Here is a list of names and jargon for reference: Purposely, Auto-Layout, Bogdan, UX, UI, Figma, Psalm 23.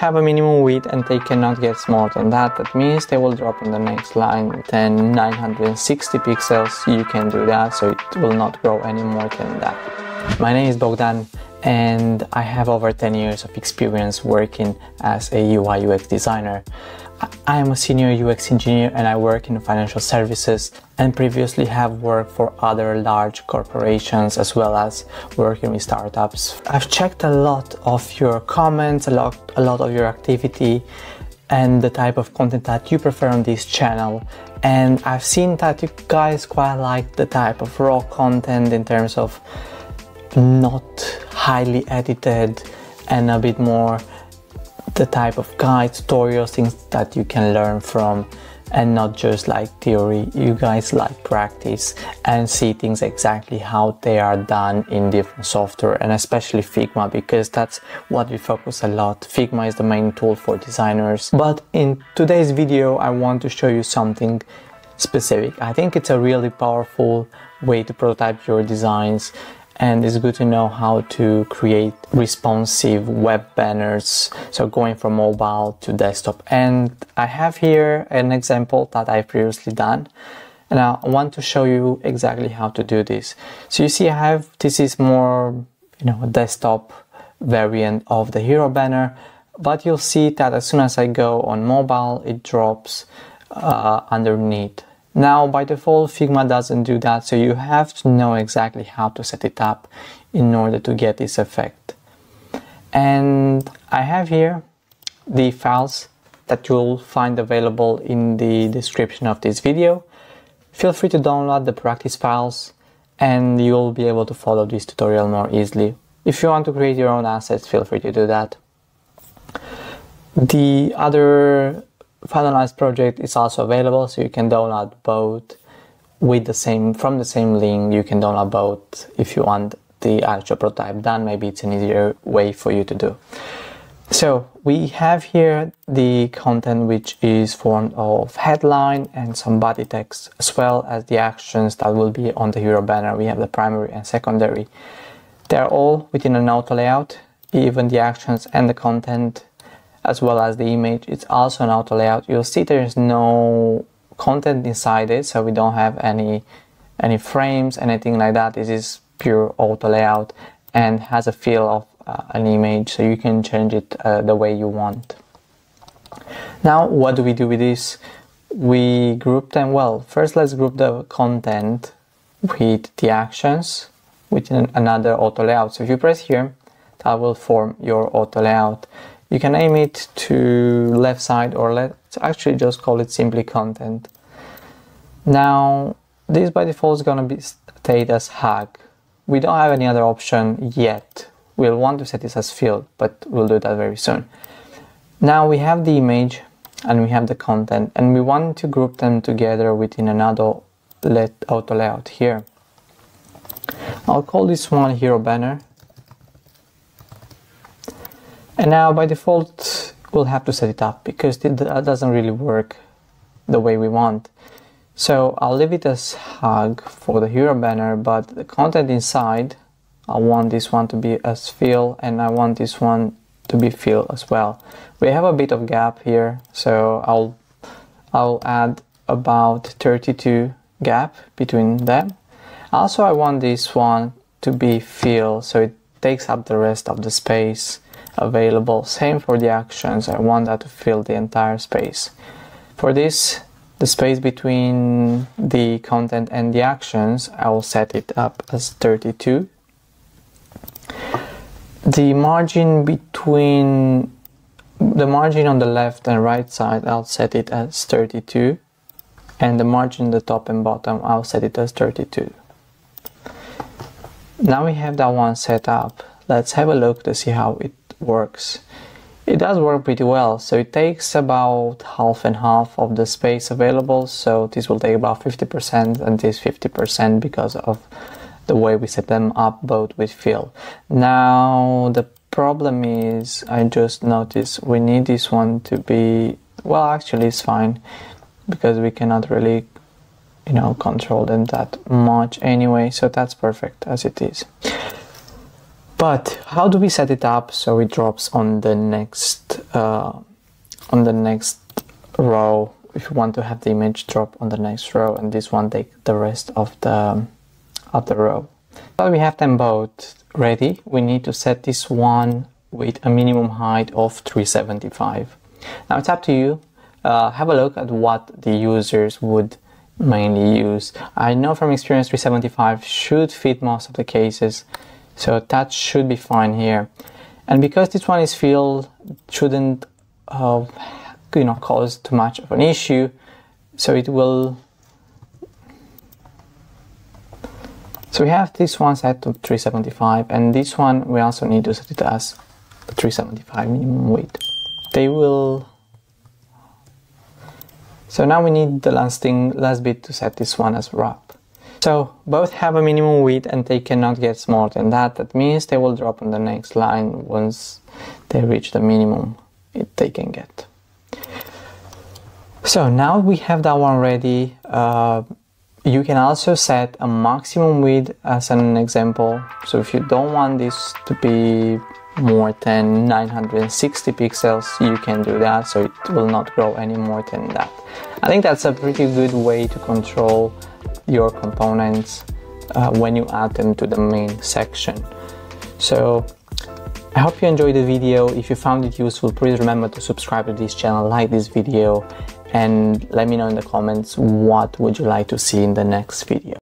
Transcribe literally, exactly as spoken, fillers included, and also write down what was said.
have a minimum width and they cannot get smaller than that. That means they will drop in the next line then nine hundred sixty pixels. You can do that, so it will not grow any more than that. My name is Bogdan and I have over ten years of experience working as a U I U X designer. I am a senior U X engineer and I work in financial services and previously have worked for other large corporations as well as working with startups. I've checked a lot of your comments, a lot, a lot of your activity and the type of content that you prefer on this channel. And I've seen that you guys quite like the type of raw content in terms of not highly edited and a bit more the type of guides, tutorials, things that you can learn from and not just like theory. You guys like practice and see things exactly how they are done in different software and especially Figma, because that's what we focus a lot. Figma is the main tool for designers. But in today's video, I want to show you something specific. I think it's a really powerful way to prototype your designs. And it's good to know how to create responsive web banners, so going from mobile to desktop. And I have here an example that I've previously done, and I want to show you exactly how to do this. So you see I have, this is more, you know, a desktop variant of the hero banner, but you'll see that as soon as I go on mobile, it drops uh, underneath. Now, by default, Figma doesn't do that, so you have to know exactly how to set it up in order to get this effect. And I have here the files that you'll find available in the description of this video. Feel free to download the practice files and you'll be able to follow this tutorial more easily. If you want to create your own assets, feel free to do that. The other finalized project is also available, so you can download both with the same from the same link. You can download both if you want the actual prototype done. Maybe it's an easier way for you to do. So we have here the content, which is formed of headline and some body text, as well as the actions that will be on the hero banner. We have the primary and secondary. They're all within an auto layout, even the actions and the content, as well as the image. It's also an auto layout. You'll see there's no content inside it, so we don't have any any frames, anything like that. This is pure auto layout and has a feel of uh, an image, so you can change it uh, the way you want. Now, what do we do with this? We group them. Well, first let's group the content with the actions within another auto layout. So if you press here, that will form your auto layout. You can aim it to left side, or let's actually just call it simply content. Now, this by default is going to be stayed as H A G. We don't have any other option yet. We'll want to set this as field, but we'll do that very soon. Now we have the image and we have the content, and we want to group them together within another let auto layout here. I'll call this one hero banner. And now by default, we'll have to set it up because it doesn't really work the way we want. So I'll leave it as H U G for the hero banner, but the content inside, I want this one to be as fill and I want this one to be fill as well. We have a bit of gap here, so I'll, I'll add about thirty-two gap between them. Also, I want this one to be fill, so it takes up the rest of the space available. Same for the actions, I want that to fill the entire space. For this, the space between the content and the actions, I will set it up as thirty-two. The margin between the margin on the left and right side, I'll set it as thirty-two, and the margin on the top and bottom, I'll set it as thirty-two. Now we have that one set up. Let's have a look to see how it works. It does work pretty well, so it takes about half and half of the space available, so this will take about fifty percent and this fifty percent because of the way we set them up, both with fill. Now the problem is, I just noticed we need this one to be, well, actually it's fine because we cannot really, you know, control them that much anyway, so that's perfect as it is. But how do we set it up so it drops on the next uh, on the next row, if you want to have the image drop on the next row, and this one take the rest of the of the row. But we have them both ready. We need to set this one with a minimum height of three seventy-five. Now it's up to you. Uh, have a look at what the users would mainly use. I know from experience three seventy-five should fit most of the cases, so that should be fine here. And because this one is filled, it shouldn't uh, you know, cause too much of an issue, so it will. So we have this one set to three seventy-five, and this one we also need to set it as three seventy-five minimum weight. They will. So now we need the last thing, last bit, to set this one as wrap. So both have a minimum width and they cannot get smaller than that. That means they will drop on the next line once they reach the minimum it they can get. So now we have that one ready. Uh, you can also set a maximum width as an example. So if you don't want this to be more than nine hundred sixty pixels, you can do that, so it will not grow any more than that. I think that's a pretty good way to control your components uh, when you add them to the main section. So I hope you enjoyed the video. If you found it useful, please remember to subscribe to this channel, like this video, and let me know in the comments what would you like to see in the next video.